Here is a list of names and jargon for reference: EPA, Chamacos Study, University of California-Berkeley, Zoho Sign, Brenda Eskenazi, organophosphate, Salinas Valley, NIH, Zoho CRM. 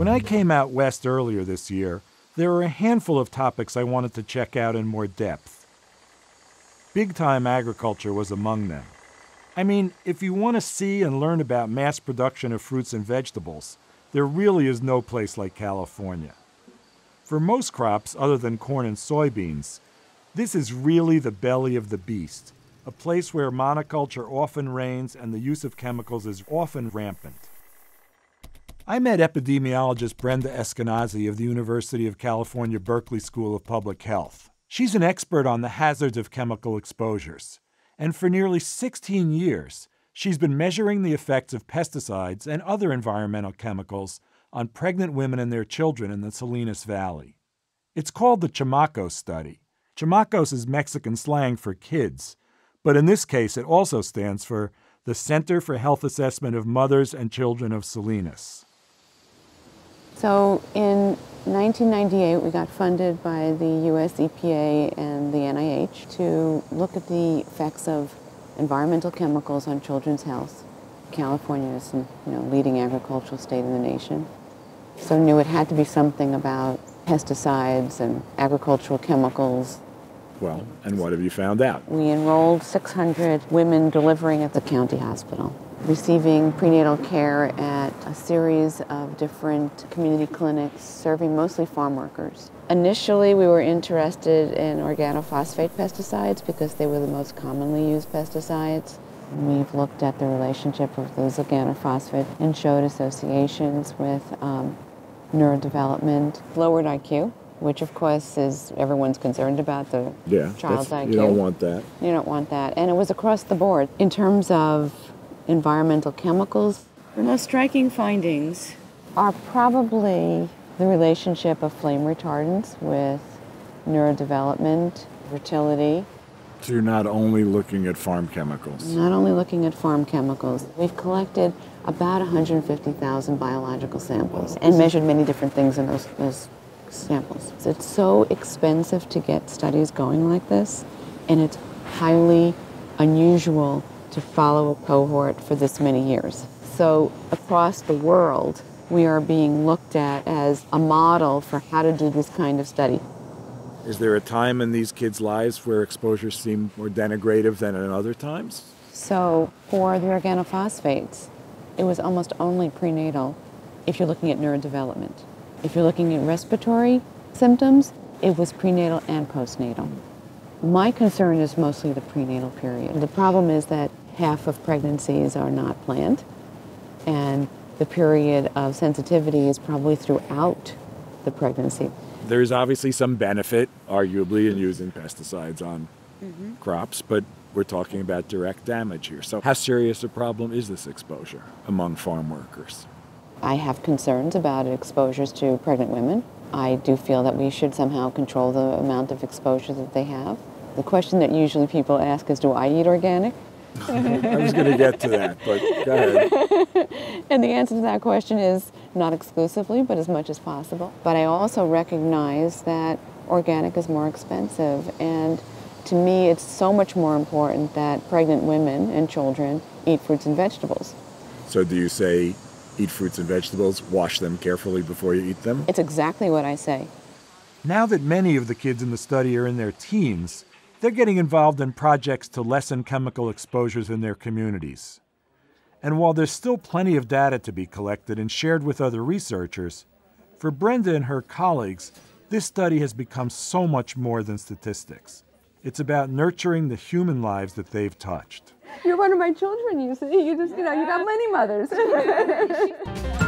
When I came out west earlier this year, there were a handful of topics I wanted to check out in more depth. Big-time agriculture was among them. I mean, if you want to see and learn about mass production of fruits and vegetables, there really is no place like California. For most crops, other than corn and soybeans, this is really the belly of the beast, a place where monoculture often reigns and the use of chemicals is often rampant. I met epidemiologist Brenda Eskenazi of the University of California-Berkeley School of Public Health. She's an expert on the hazards of chemical exposures, and for nearly 16 years, she's been measuring the effects of pesticides and other environmental chemicals on pregnant women and their children in the Salinas Valley. It's called the Chamacos Study. Chamacos is Mexican slang for kids, but in this case it also stands for the Center for Health Assessment of Mothers and Children of Salinas. So in 1998 we got funded by the US EPA and the NIH to look at the effects of environmental chemicals on children's health. California is the leading agricultural state in the nation. So I knew it had to be something about pesticides and agricultural chemicals. Well, and what have you found out? We enrolled 600 women delivering at the county hospital, receiving prenatal care at a series of different community clinics, serving mostly farm workers. Initially, we were interested in organophosphate pesticides because they were the most commonly used pesticides. We've looked at the relationship of those organophosphate and showed associations with neurodevelopment, lowered IQ, which of course is everyone's concerned about, the child's IQ. You don't want that. You don't want that. And it was across the board. In terms of environmental chemicals, the most striking findings are probably the relationship of flame retardants with neurodevelopment, fertility. So you're not only looking at farm chemicals. Not only looking at farm chemicals. We've collected about 150,000 biological samples and measured many different things in those samples. It's so expensive to get studies going like this, and it's highly unusual to follow a cohort for this many years. So across the world, we are being looked at as a model for how to do this kind of study. Is there a time in these kids' lives where exposures seem more denigrative than at other times? So for the organophosphates, it was almost only prenatal if you're looking at neurodevelopment. If you're looking at respiratory symptoms, it was prenatal and postnatal. My concern is mostly the prenatal period. The problem is that half of pregnancies are not planned, and the period of sensitivity is probably throughout the pregnancy. There is obviously some benefit, arguably, in using pesticides on crops, but we're talking about direct damage here. So how serious a problem is this exposure among farm workers? I have concerns about exposures to pregnant women. I do feel that we should somehow control the amount of exposure that they have. The question that usually people ask is, do I eat organic? I was going to get to that, but go ahead. And the answer to that question is not exclusively, but as much as possible. But I also recognize that organic is more expensive, and to me it's so much more important that pregnant women and children eat fruits and vegetables. So do you say eat fruits and vegetables, wash them carefully before you eat them? It's exactly what I say. Now that many of the kids in the study are in their teens, they're getting involved in projects to lessen chemical exposures in their communities. And while there's still plenty of data to be collected and shared with other researchers, for Brenda and her colleagues, this study has become so much more than statistics. It's about nurturing the human lives that they've touched. You're one of my children, you see. You got many mothers.